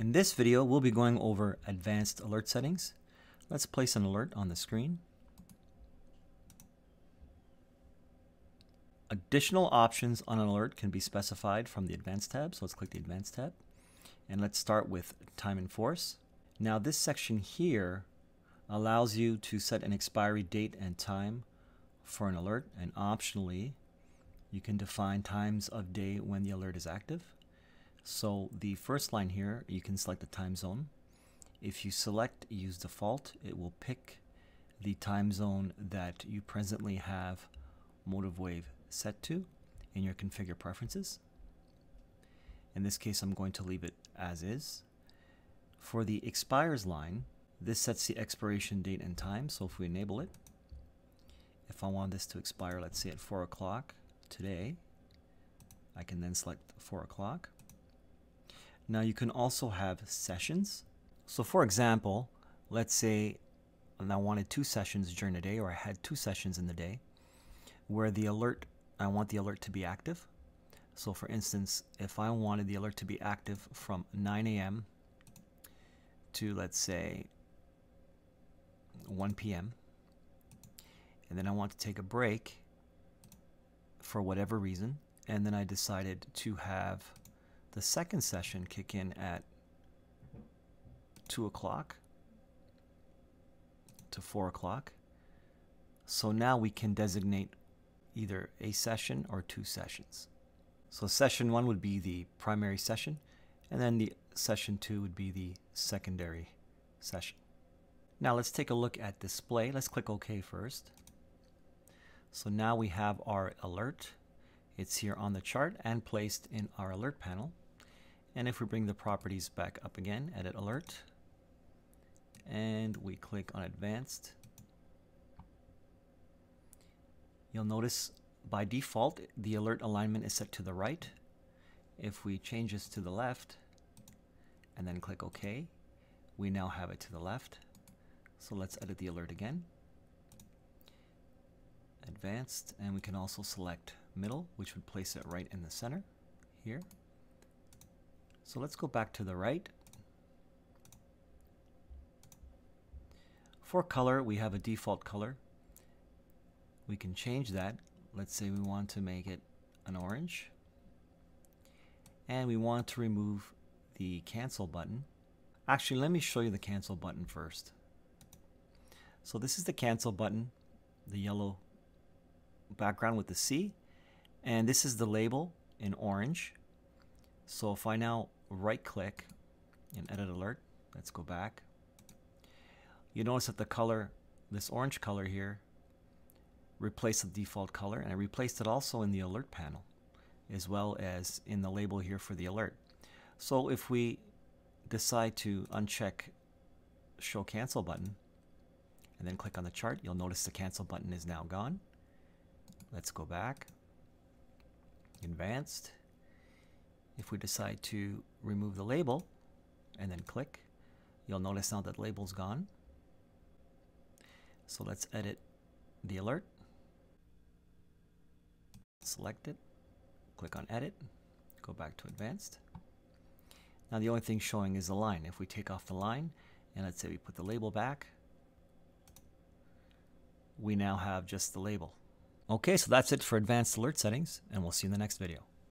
In this video, we'll be going over advanced alert settings. Let's place an alert on the screen. Additional options on an alert can be specified from the Advanced tab, so let's click the Advanced tab. And let's start with Time and Force. Now this section here allows you to set an expiry date and time for an alert, and optionally you can define times of day when the alert is active. So the first line here, you can select the time zone. If you select Use Default, it will pick the time zone that you presently have MotiveWave set to in your configure preferences. In this case, I'm going to leave it as is. For the expires line, this sets the expiration date and time, so if we enable it, if I want this to expire, let's say at 4 o'clock today, I can then select 4 o'clock. Now you can also have sessions. So for example, let's say I wanted 2 sessions during the day, or I had 2 sessions in the day where the alert, I want the alert to be active. So for instance, if I wanted the alert to be active from 9 a.m. to, let's say, 1 p.m. and then I want to take a break for whatever reason, and then I decided to have the second session kick in at 2 o'clock to 4 o'clock. So now we can designate either a session or 2 sessions. So session 1 would be the primary session, and then the session 2 would be the secondary session. Now let's take a look at display. Let's click OK first. So now we have our alert. It's here on the chart and placed in our alert panel. And if we bring the properties back up again, edit alert, and we click on advanced, you'll notice by default the alert alignment is set to the right. If we change this to the left and then click OK, we now have it to the left. So let's edit the alert again, advanced, and we can also select middle, which would place it right in the center here. So let's go back to the right. For color, we have a default color. We can change that. Let's say we want to make it an orange, and we want to remove the cancel button. Actually, let me show you the cancel button first. So this is the cancel button, the yellow background with the C, and this is the label in orange. So if I now right click and edit alert, let's go back. You notice that the color, this orange color here, replaced the default color, and I replaced it also in the alert panel as well as in the label here for the alert. So if we decide to uncheck show cancel button and then click on the chart, you'll notice the cancel button is now gone. Let's go back, advanced. If we decide to remove the label and then click, you'll notice now that label's gone. So let's edit the alert, select it, click on edit, go back to advanced. Now the only thing showing is the line. If we take off the line and let's say we put the label back, we now have just the label. Okay, so that's it for advanced alert settings, and we'll see you in the next video.